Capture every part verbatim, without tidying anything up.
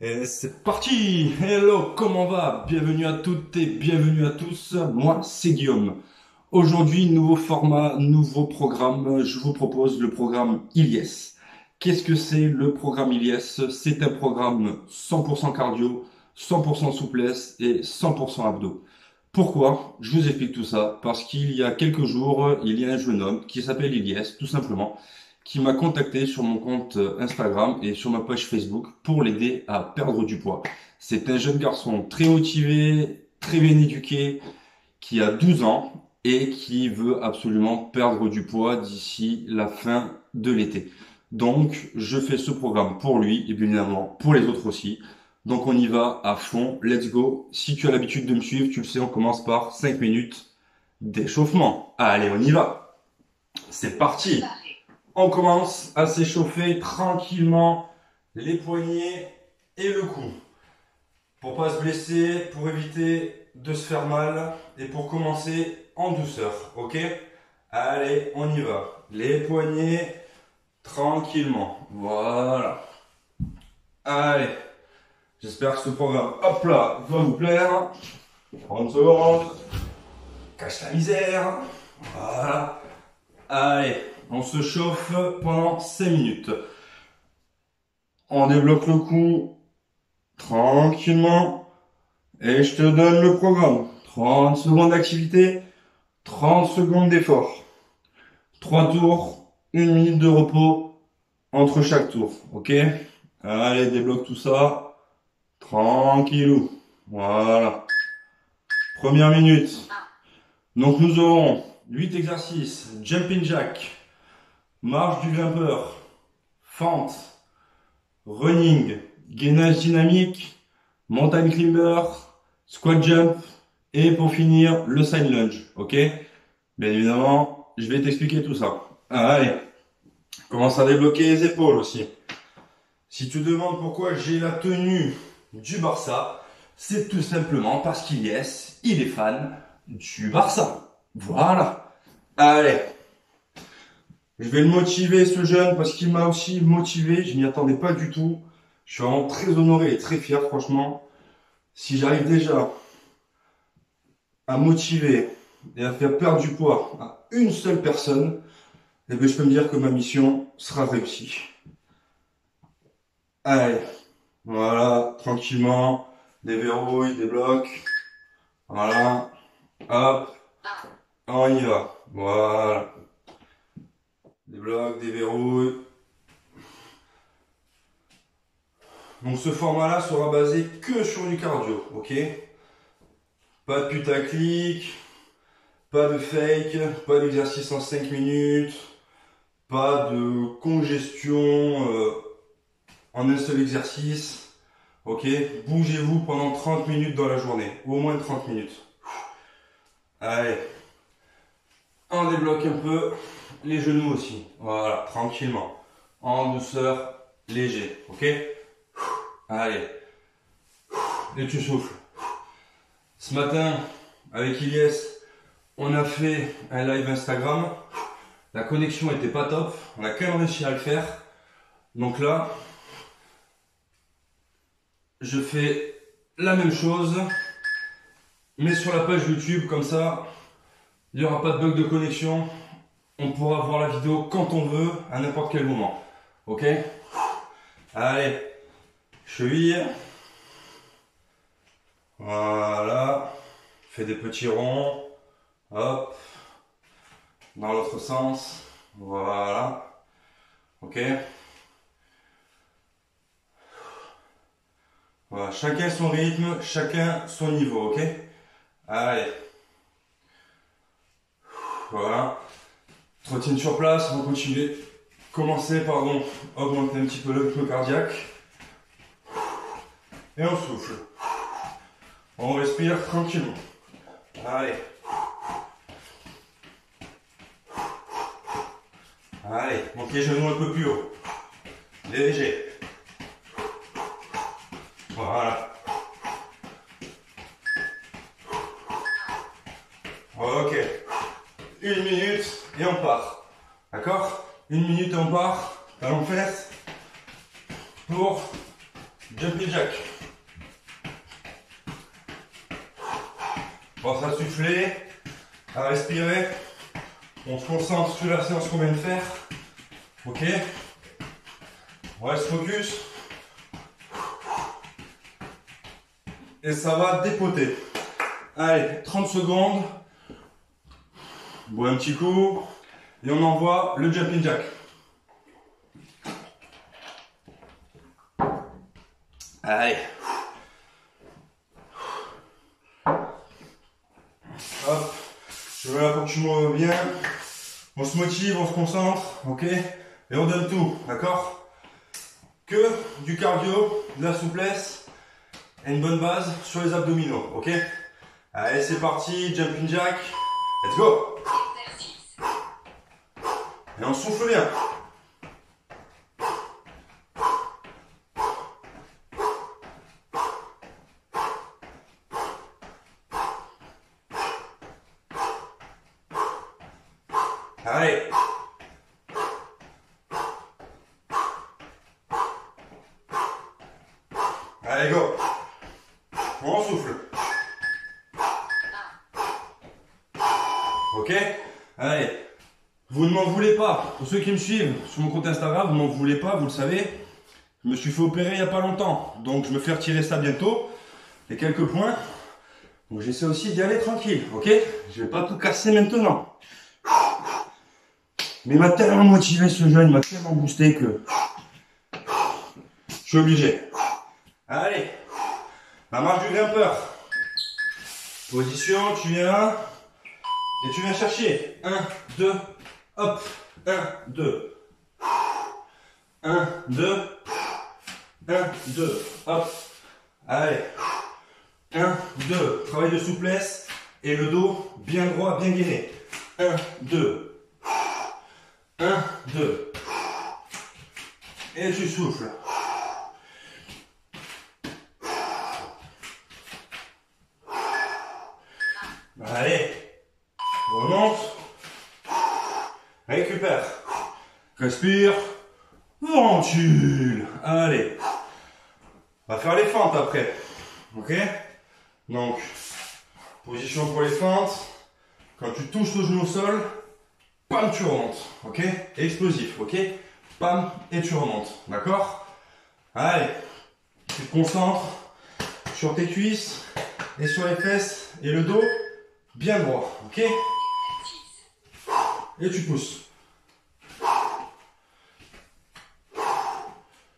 Et c'est parti! Hello, comment va? Bienvenue à toutes et bienvenue à tous, moi c'est Guillaume. Aujourd'hui, nouveau format, nouveau programme, je vous propose le programme Iliès. Qu'est-ce que c'est le programme Iliès? C'est un programme cent pour cent cardio, cent pour cent souplesse et cent pour cent abdos. Pourquoi? Je vous explique tout ça, parce qu'il y a quelques jours, il y a un jeune homme qui s'appelle Iliès, tout simplement, qui m'a contacté sur mon compte Instagram et sur ma page Facebook pour l'aider à perdre du poids. C'est un jeune garçon très motivé, très bien éduqué, qui a douze ans et qui veut absolument perdre du poids d'ici la fin de l'été. Donc, je fais ce programme pour lui et bien évidemment pour les autres aussi. Donc, on y va à fond. Let's go. Si tu as l'habitude de me suivre, tu le sais, on commence par cinq minutes d'échauffement. Allez, on y va. C'est parti. On commence à s'échauffer tranquillement les poignets et le cou. Pour pas se blesser, pour éviter de se faire mal et pour commencer en douceur, ok? Allez, on y va. Les poignets, tranquillement. Voilà. Allez. J'espère que ce programme, hop là, va vous plaire. trente secondes. Cache la misère. Voilà. Allez. On se chauffe pendant cinq minutes. On débloque le cou tranquillement. Et je te donne le programme. trente secondes d'activité, trente secondes d'effort. trois tours, une minute de repos entre chaque tour. Ok? Allez, débloque tout ça. Tranquillou. Voilà. Première minute. Donc nous aurons huit exercices. Jumping jack. Marche du grimpeur, fente, running, gainage dynamique, mountain climber, squat jump et pour finir le side lunge. Ok? Bien évidemment, je vais t'expliquer tout ça. Allez, commence à débloquer les épaules aussi. Si tu te demandes pourquoi j'ai la tenue du Barça, c'est tout simplement parce qu'Iliès, il est fan du Barça. Voilà. Allez. Je vais le motiver, ce jeune, parce qu'il m'a aussi motivé. Je n'y attendais pas du tout. Je suis vraiment très honoré et très fier, franchement. Si j'arrive déjà à motiver et à faire perdre du poids à une seule personne, eh bien, je peux me dire que ma mission sera réussie. Allez, voilà, tranquillement. Déverrouille, débloque. Voilà. Hop. On y va. Voilà. Débloque, déverrouille. Donc ce format-là sera basé que sur du cardio, ok? Pas de putaclic, pas de fake, pas d'exercice en cinq minutes, pas de congestion euh, en un seul exercice, ok? Bougez-vous pendant trente minutes dans la journée, au moins trente minutes. Allez, on débloque un peu. Les genoux aussi, voilà, tranquillement, en douceur, léger, ok? Allez, et tu souffles. Ce matin, avec Iliès, on a fait un live Instagram, la connexion n'était pas top, on a quand même réussi à le faire, donc là, je fais la même chose, mais sur la page YouTube, comme ça, il n'y aura pas de bug de connexion. On pourra voir la vidéo quand on veut, à n'importe quel moment. Ok? Allez, cheville. Voilà. Fais des petits ronds. Hop. Dans l'autre sens. Voilà. Ok? Voilà. Chacun son rythme, chacun son niveau. Ok? Allez. Voilà. Routine sur place, on continue. Commencer, pardon, augmenter un petit peu le rythme cardiaque. Et on souffle. On respire tranquillement. Allez. Allez, monte les genoux un peu plus haut. Léger. Voilà. Ok. Une minute. Et on part, d'accord? Une minute et on part, talons fesses, pour Bien pris, Jacques. On va souffler, à respirer. On se concentre sur la séance qu'on vient de faire. Ok. On reste focus. Et ça va dépoter. Allez, trente secondes. Bois un petit coup. Et on envoie le jumping jack. Allez. Hop. Je veux là pour que tu me bien. On se motive, on se concentre. Ok. Et on donne tout. D'accord? Que du cardio, de la souplesse. Et une bonne base sur les abdominaux. Ok? Allez, c'est parti. Jumping jack. Let's go. Et on souffle bien. Allez. Allez, go. On souffle. Ok? Allez. Vous ne m'en voulez pas, pour ceux qui me suivent sur mon compte Instagram, vous ne m'en voulez pas, vous le savez. Je me suis fait opérer il n'y a pas longtemps, donc je me fais retirer ça bientôt, les quelques points. Donc j'essaie aussi d'y aller tranquille, ok? Je ne vais pas tout casser maintenant. Mais il m'a tellement motivé ce jeune, il m'a tellement boosté que je suis obligé. Allez, la marche du grimpeur. Position, tu viens et tu viens chercher. un, deux, hop, un, deux, un, deux, un, deux, hop, allez, un, deux, travail de souplesse et le dos bien droit, bien gainé, un, deux, un, deux, et tu souffles, allez, remonte. Récupère. Respire. Ventile. Allez. On va faire les fentes après. Ok? Donc, position pour les fentes. Quand tu touches le genou au sol, pam, tu remontes. Ok? Explosif. Ok? Pam, et tu remontes. D'accord? Allez. Tu te concentres sur tes cuisses et sur les fesses et le dos bien droit. Ok? Et tu pousses.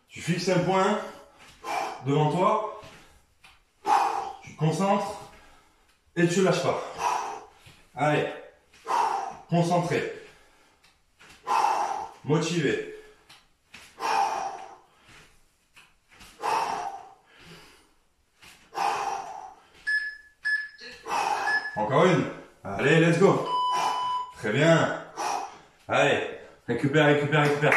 Tu fixes un point devant toi. Tu te concentres. Et tu ne lâches pas. Allez. Concentré. Motivé. Encore une. Allez, let's go. Très bien. Allez, récupère, récupère, récupère.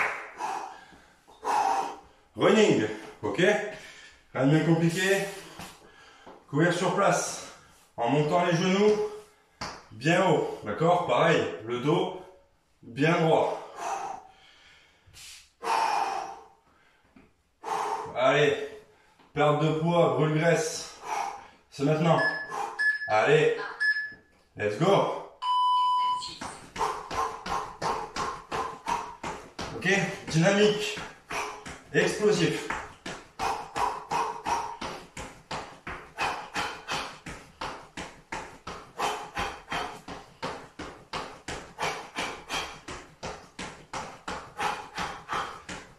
Running, ok? Rien de bien compliqué. Courir sur place, en montant les genoux bien haut, d'accord? Pareil, le dos bien droit. Allez, perte de poids, brûle graisse. C'est maintenant. Allez, let's go. Ok, dynamique, explosif.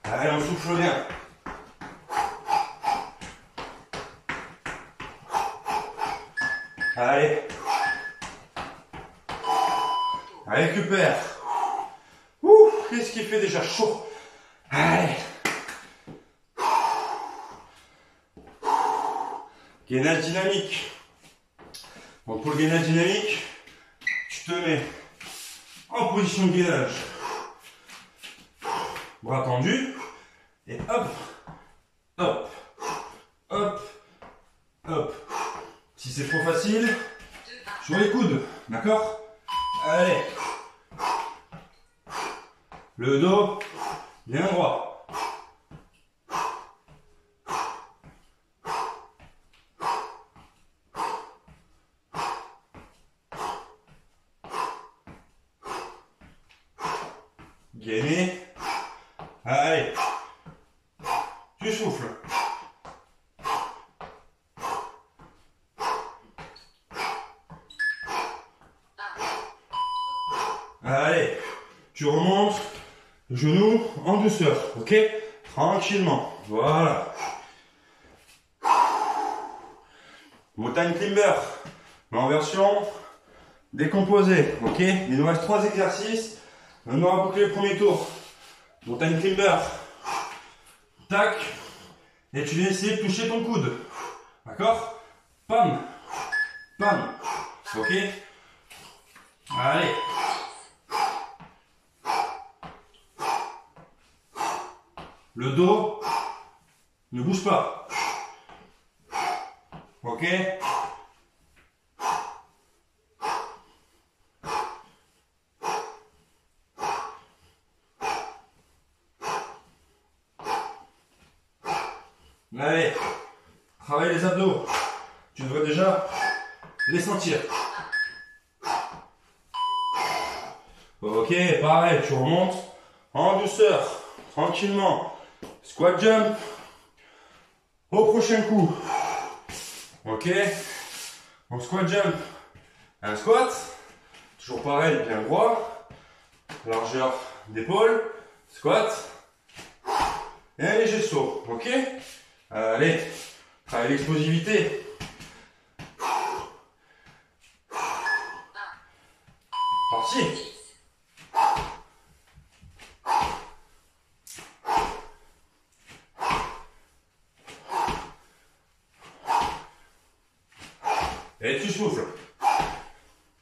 Allez, on souffle bien. Allez. Récupère. Qu'est-ce qu'il fait déjà chaud? Allez. Gainage dynamique. Donc pour le gainage dynamique, tu te mets en position de gainage. Bras tendus. Et hop, hop, hop, hop. Si c'est trop facile, sur les coudes. D'accord? Allez. Le dos bien droit. gainé. Allez, tu souffles. Allez, tu remontes, genou en douceur, ok? Tranquillement, voilà. Mountain Climber, mais en version décomposée, ok? Il nous reste trois exercices, on aura bouclé le premier tour. Mountain Climber, tac, et tu vas essayer de toucher ton coude, d'accord? Pam, pam, ok? Allez. Le dos ne bouge pas. Ok? Allez, travaille les abdos. Tu devrais déjà les sentir. Ok, pareil, tu remontes en douceur, tranquillement. Squat jump au prochain coup. Ok, donc squat jump, un squat, toujours pareil, bien droit, largeur d'épaule, squat et un léger saut. Ok, allez, travaille l'explosivité. Parti. Et tu souffles. Et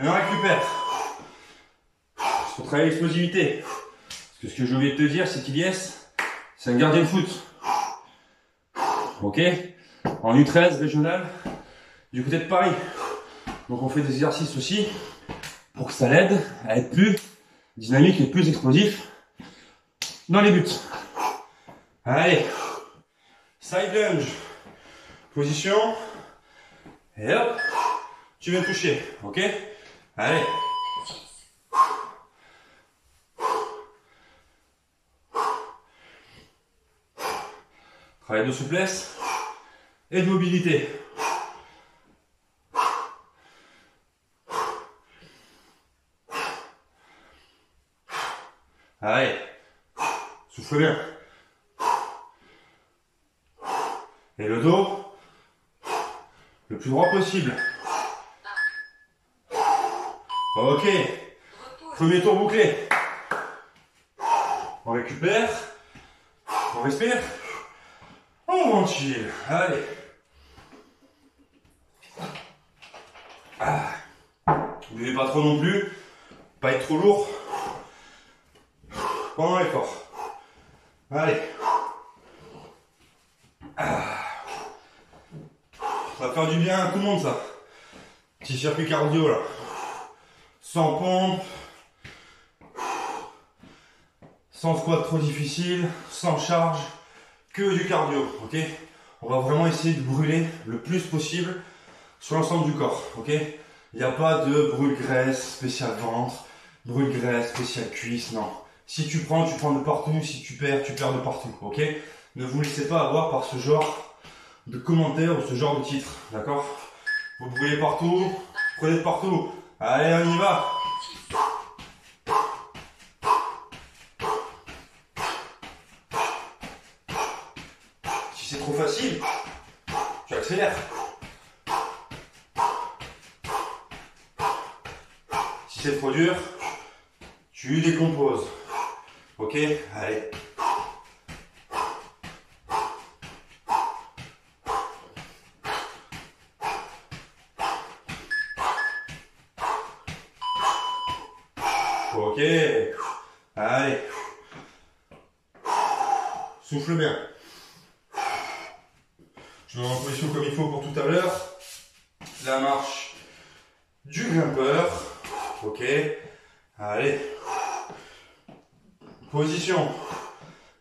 on récupère. C'est pour travailler l'explosivité. Parce que ce que j'ai oublié de te dire, c'est qu'Iliès, c'est un gardien de foot. Ok? En U treize régional. Du côté de Paris. Donc on fait des exercices aussi pour que ça l'aide à être plus dynamique et plus explosif dans les buts. Allez, side lunge, position, et hop, tu viens toucher, ok? Allez. Travail de souplesse et de mobilité. Allez, souffle bien. Et le dos, le plus droit possible. Ok, premier tour bouclé. On récupère, on respire, on ventile. Allez. Ah. Ne buvez pas trop non plus, pas être trop lourd. Pendant l'effort. Allez. Ça va faire du bien à tout le monde, ça. Petit circuit cardio, là. Sans pompe. Sans squat trop difficile. Sans charge. Que du cardio, ok? On va vraiment essayer de brûler le plus possible sur l'ensemble du corps, ok? Il n'y a pas de brûle-graisse spécial ventre, brûle-graisse spécial cuisse, non. Si tu prends, tu prends de partout. Si tu perds, tu perds de partout. Ok? Ne vous laissez pas avoir par ce genre de commentaires ou ce genre de titres. D'accord? Vous brûlez partout. Prenez de partout. Allez, on y va. Si c'est trop facile, tu accélères. Si c'est trop dur, tu décomposes. Ok, allez. Ok, allez. Souffle bien. Je me mets en position comme il faut pour tout à l'heure. La marche du grimpeur. Ok, allez. Position.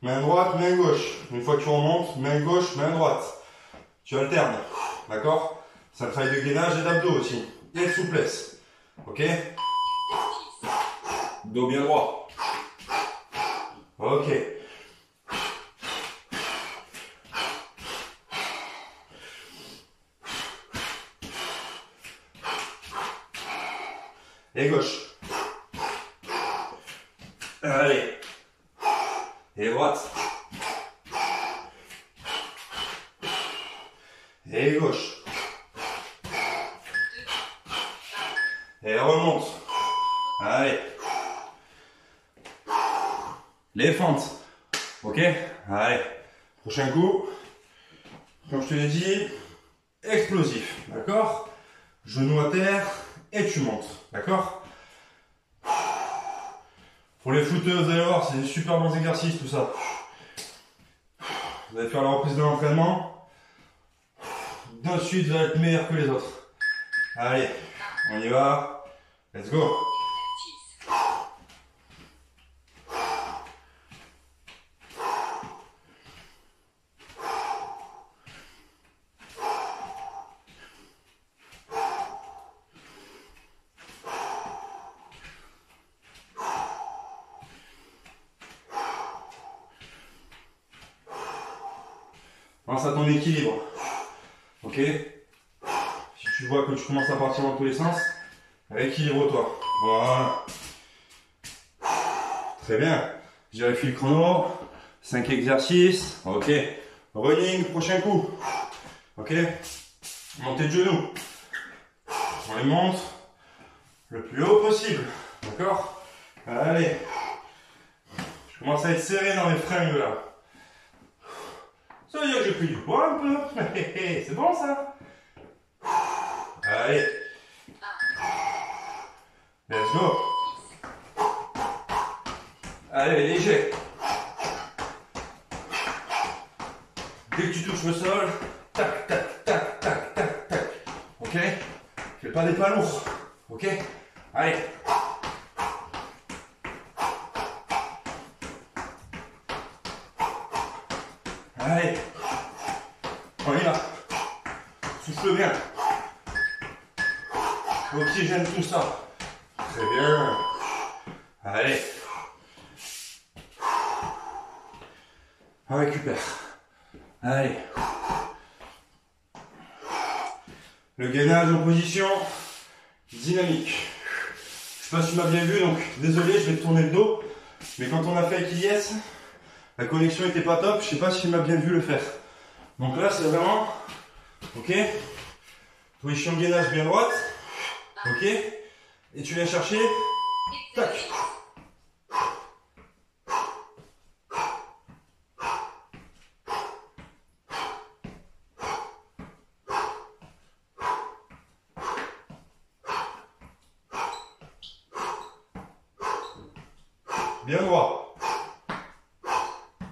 Main droite, main gauche. Une fois que tu remontes, main gauche, main droite. Tu alternes. D'accord? C'est un travail de gainage et d'abdos aussi. Et de souplesse. Ok? Dos bien droit. Ok. Et gauche. Allez. Et droite. Et gauche. Et remonte. Allez. Les fentes. Ok? Allez. Prochain coup. Comme je te l'ai dit, explosif. D'accord? Genou à terre. Et tu montes, d'accord? Pour les footeurs, vous allez voir, c'est des super bons exercices tout ça. Vous allez faire la reprise de l'entraînement. De suite, vous allez être meilleur que les autres. Allez, on y va. Let's go. Pense à ton équilibre, ok? Si tu vois que tu commences à partir dans tous les sens, équilibre-toi. Voilà. Très bien. J'ai vérifié le chrono. cinq exercices. Ok. Running, prochain coup. Ok. Montée de genoux. On les monte le plus haut possible. D'accord? Allez. Je commence à être serré dans les fringues là. Ça veut dire que j'ai pris du poids un peu. C'est bon ça. Allez. Let's go. Allez, léger. Dès que tu touches le sol, tac, tac, tac, tac, tac, tac. Ok? Fais pas des pas lourds. Ok? Allez. Allez, on y va, souffle bien, oxygène tout ça, très bien, allez, on récupère, allez, le gainage en position dynamique, je sais pas si tu m'as bien vu donc désolé je vais te tourner le dos, mais quand on a fait avec Iliès, la connexion était pas top, je sais pas si il m'a bien vu le faire. Donc là c'est vraiment, ok, position de gainage bien droite, ok, et tu viens chercher, tac. Bien droit.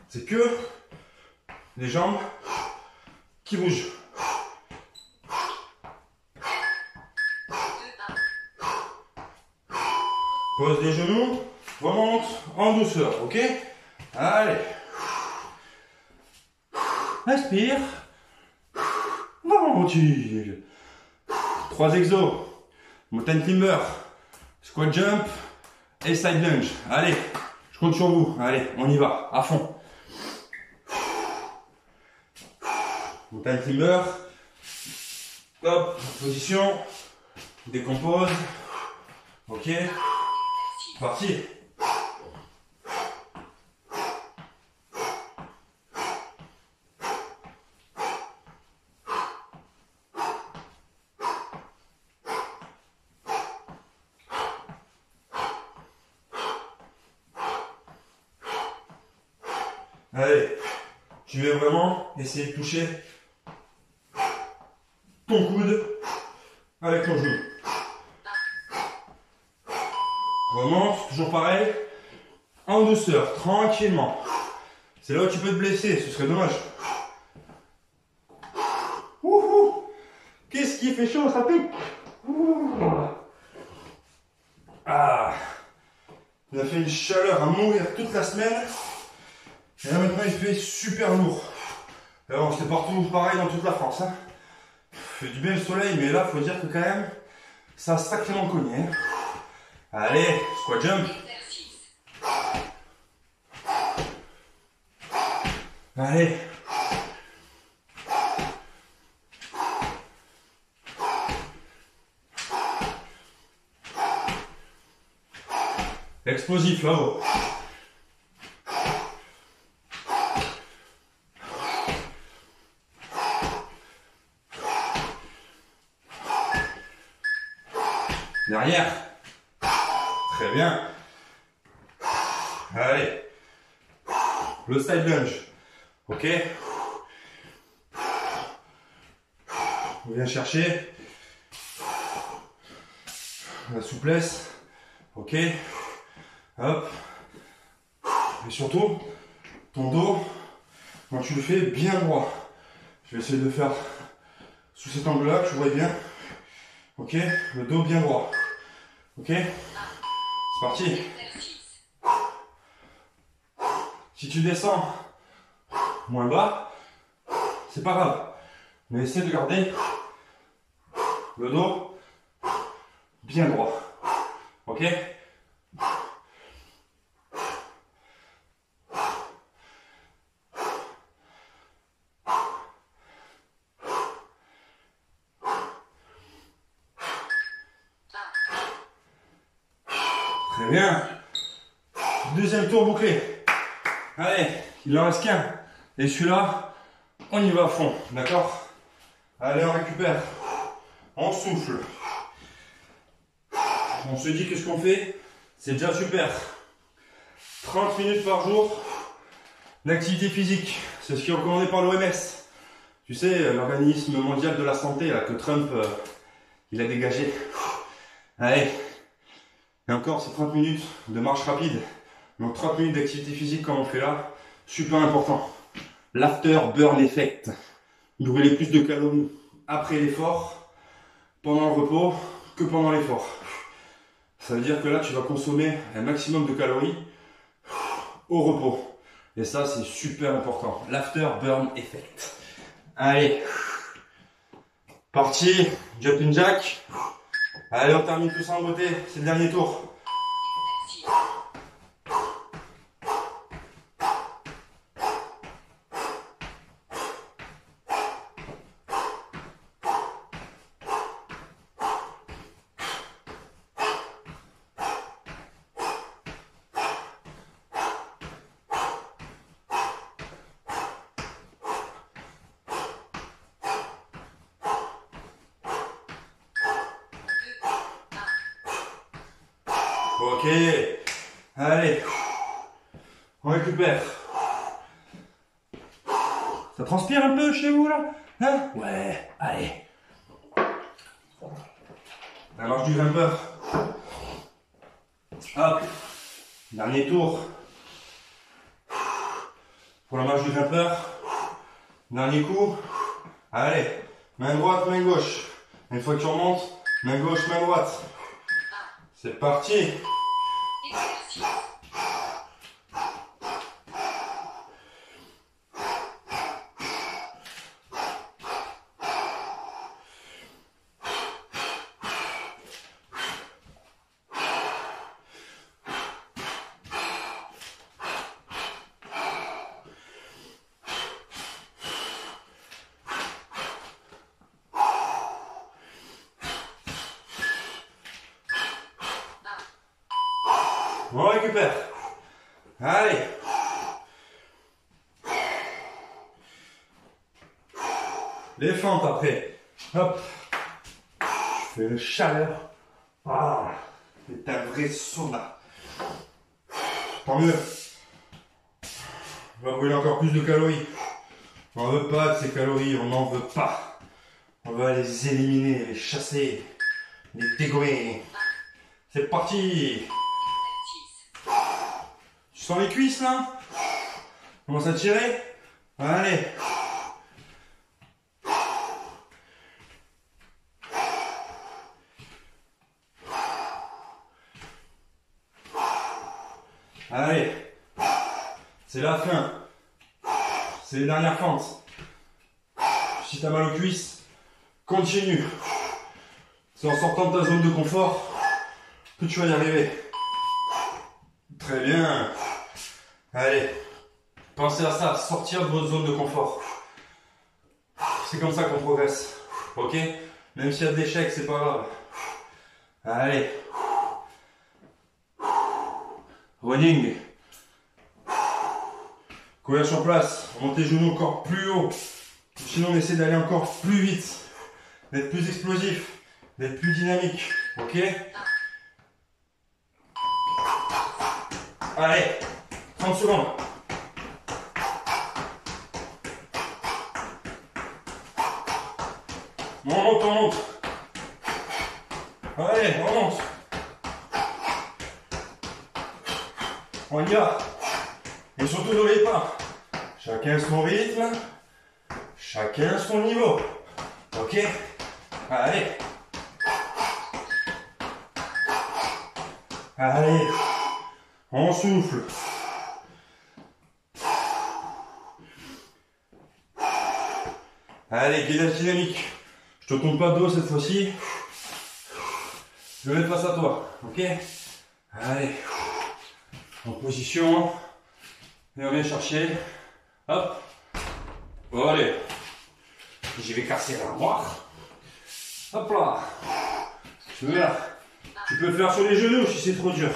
C'est que les jambes qui bougent. Pose les genoux, remonte en douceur, ok? Allez. Inspire. Ventile. Trois exos. Mountain climber, squat jump et side lunge. Allez, je compte sur vous. Allez, on y va, à fond. Mountain climber, hop, position, décompose, ok, parti. Allez, tu veux vraiment essayer de toucher ton coude avec ton genou. Remonte, toujours pareil, en douceur, tranquillement. C'est là où tu peux te blesser, ce serait dommage. Ouhou, qu'est-ce qui fait chaud, ça pique. Ah, Il a fait une chaleur à mourir toute la semaine. Et là maintenant il fait super lourd. Alors c'est partout pareil dans toute la France. Hein. Fait du bien le soleil, mais là faut dire que quand même ça a sacrément cogné. Hein. Allez, squat jump. Allez. Explosif là-haut. Derrière. Très bien. Allez. Le side lunge. Ok. On vient chercher la souplesse. Ok. Hop. Et surtout, ton dos, quand tu le fais, bien droit. Je vais essayer de le faire sous cet angle-là, tu vois bien. Ok, le dos bien droit. Ok, c'est parti. Si tu descends moins bas, c'est pas grave. Mais essaie de garder le dos bien droit. Ok. Très bien. Deuxième tour bouclé. Allez, il en reste qu'un. Et celui-là, on y va à fond. D'accord? Allez, on récupère. On souffle. On se dit que ce qu'on fait, c'est déjà super. trente minutes par jour d'activité physique. C'est ce qui est recommandé par l'O M S. Tu sais, l'organisme mondial de la santé là, que Trump, euh, il a dégagé. Allez. Et encore, c'est trente minutes de marche rapide. Donc trente minutes d'activité physique comme on fait là. Super important. L'afterburn effect. Brûler plus de calories après l'effort, pendant le repos, que pendant l'effort. Ça veut dire que là, tu vas consommer un maximum de calories au repos. Et ça, c'est super important. L'afterburn effect. Allez. Parti. Jumping jack. Allez, on termine tout ça en beauté, c'est le dernier tour. Ok, allez, on récupère. Ça transpire un peu chez vous là, hein? Ouais, allez. La marche du grimpeur. Hop, dernier tour. Pour la marche du grimpeur, dernier coup. Allez, main droite, main gauche. Une fois que tu remontes, main gauche, main droite. C'est parti. On récupère. Allez. Les fentes après. Hop. Je fais le chaleur. Ah, c'est un vrai sauna. Tant mieux. On va brûler encore plus de calories. On n'en veut pas de ces calories. On n'en veut pas. On va les éliminer, les chasser, les dégommer. C'est parti. Tu sens les cuisses là? Commence à tirer? Allez! Allez, c'est la fin. C'est les dernières fentes. Si t'as mal aux cuisses, continue. C'est en sortant de ta zone de confort que tu vas y arriver. Très bien. Allez, pensez à ça, sortir de votre zone de confort. C'est comme ça qu'on progresse. Ok? Même s'il y a de l'échec, c'est pas grave. Allez. Running. Courir sur place. Monte les genoux encore plus haut. Sinon, on essaie d'aller encore plus vite. D'être plus explosif. D'être plus dynamique. Ok? Allez. trente secondes. On monte, on monte. Allez, on monte. On y va. Et surtout, n'oubliez pas. Chacun son rythme. Chacun son niveau. Ok? Allez. Allez. On souffle. Allez, gainage dynamique. Je te tourne pas de dos cette fois-ci. Je vais face à toi. Ok? Allez. En position. Et on vient chercher. Hop. Bon, allez. Je vais casser la noire. Hop là. Là. Tu peux le faire sur les genoux si c'est trop dur.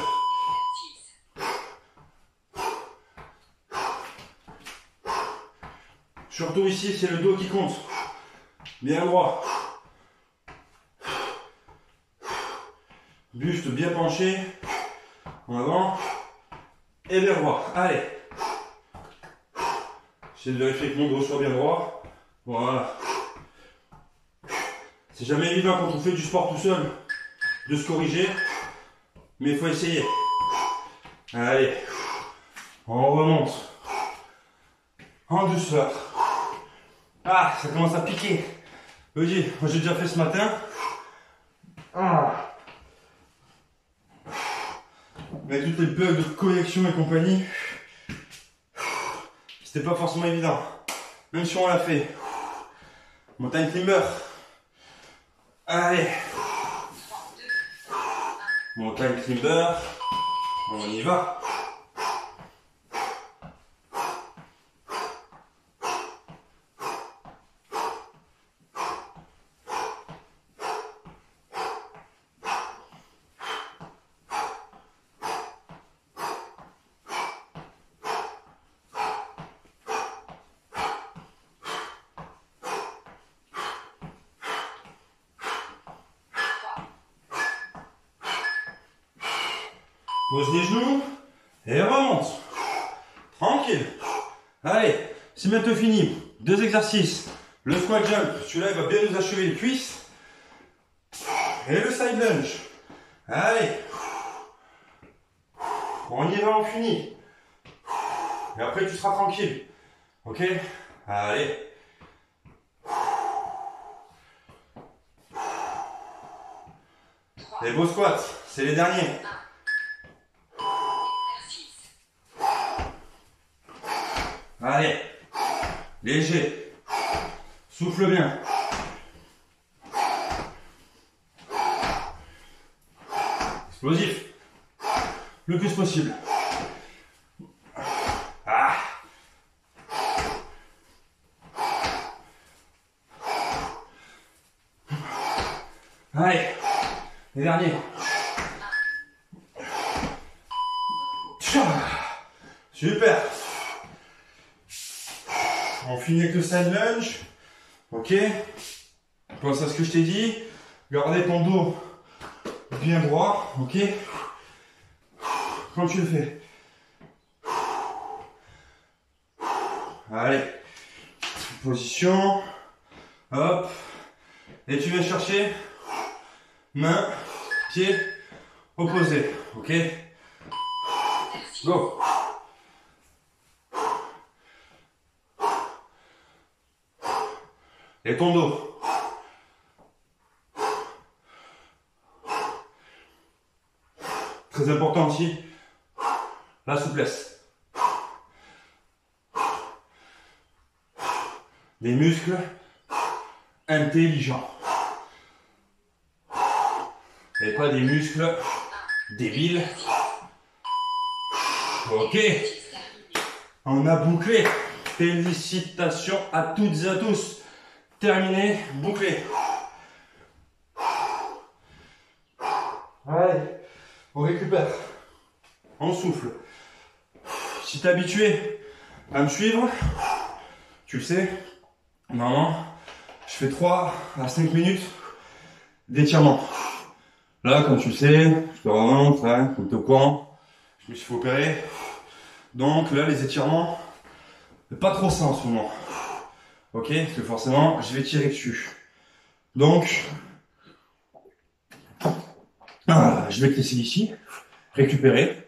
Surtout ici, c'est le dos qui compte. Bien droit. Buste bien penché. En avant. Et bien droit. Allez. J'essaie de vérifier que mon dos soit bien droit. Voilà. C'est jamais évident quand on fait du sport tout seul de se corriger. Mais il faut essayer. Allez. On remonte. En douceur. Ah, ça commence à piquer. Vas-y, moi j'ai déjà fait ce matin. Ah. Mais toutes les bugs de connexion et compagnie, c'était pas forcément évident. Même si on l'a fait. Montagne climber. Allez. Montagne climber. On y va. Pose les genoux et remonte. Tranquille. Allez, c'est bientôt fini. Deux exercices. Le squat jump, celui-là il va bien nous achever les cuisses. Et le side lunge. Allez. On y va, on finit. Et après tu seras tranquille. Ok? Allez. Les beaux squats, c'est les derniers. Allez, léger, souffle bien. Explosif, le plus possible. Ah. Allez, les derniers. Super. On finit avec le side lunge. Ok. Pense à ce que je t'ai dit. Gardez ton dos bien droit. Ok. Quand tu le fais. Allez. Position. Hop. Et tu viens chercher. Main, pied, opposé. Ok. Go. Et ton dos. Très important aussi. La souplesse. Des muscles intelligents. Et pas des muscles débiles. Ok. On a bouclé. Félicitations à toutes et à tous. Terminé, bouclé. Allez, on récupère. On souffle. Si t'es habitué à me suivre, tu le sais, normalement, je fais trois à cinq minutes d'étirement. Là, comme tu le sais, je te remonte, hein, comme t'es au courant, je me suis fait opérer. Donc là, les étirements, c'est pas trop ça en ce moment. Ok, parce que forcément, je vais tirer dessus. Donc, ah, je vais te laisser ici, récupérer.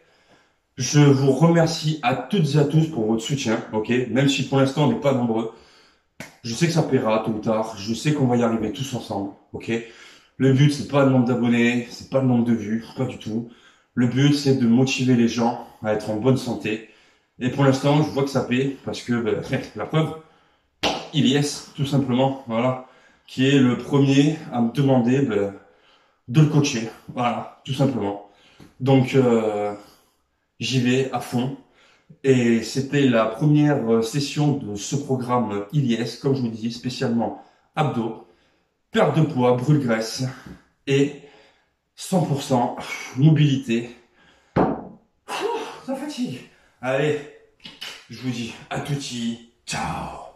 Je vous remercie à toutes et à tous pour votre soutien, ok. Même si pour l'instant on n'est pas nombreux, je sais que ça paiera tôt ou tard. Je sais qu'on va y arriver tous ensemble, ok. Le but c'est pas le nombre d'abonnés, c'est pas le nombre de vues, pas du tout. Le but c'est de motiver les gens à être en bonne santé. Et pour l'instant, je vois que ça paie parce que ben, la preuve, Iliès, tout simplement, voilà, qui est le premier à me demander ben, de le coacher, voilà, tout simplement. Donc euh, j'y vais à fond. Et c'était la première session de ce programme Iliès, comme je vous dis, spécialement abdos, perte de poids, brûle graisse et cent pour cent mobilité. Ça fatigue. Allez, je vous dis à tout de suite. Ciao.